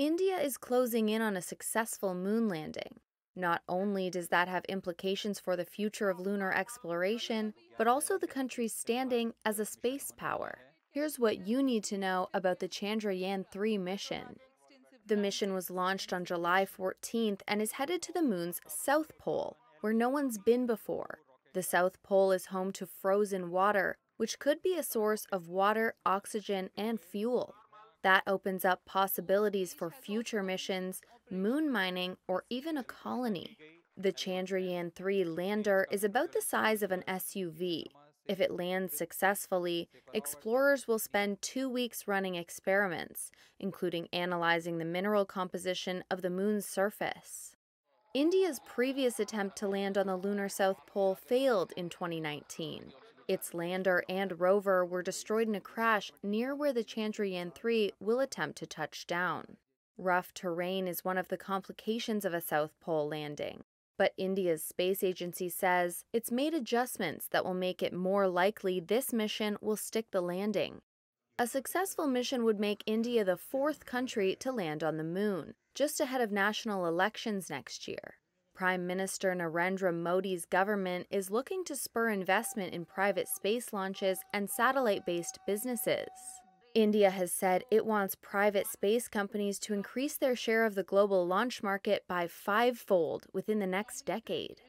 India is closing in on a successful moon landing. Not only does that have implications for the future of lunar exploration, but also the country's standing as a space power. Here's what you need to know about the Chandrayaan-3 mission. The mission was launched on July 14th and is headed to the moon's South Pole, where no one's been before. The South Pole is home to frozen water, which could be a source of water, oxygen, and fuel. That opens up possibilities for future missions, moon mining, or even a colony. The Chandrayaan-3 lander is about the size of an SUV. If it lands successfully, explorers will spend 2 weeks running experiments, including analyzing the mineral composition of the moon's surface. India's previous attempt to land on the lunar South Pole failed in 2019. Its lander and rover were destroyed in a crash near where the Chandrayaan-3 will attempt to touch down. Rough terrain is one of the complications of a South Pole landing, but India's space agency says it's made adjustments that will make it more likely this mission will stick the landing. A successful mission would make India the fourth country to land on the moon, just ahead of national elections next year. Prime Minister Narendra Modi's government is looking to spur investment in private space launches and satellite-based businesses. India has said it wants private space companies to increase their share of the global launch market by 5-fold within the next decade.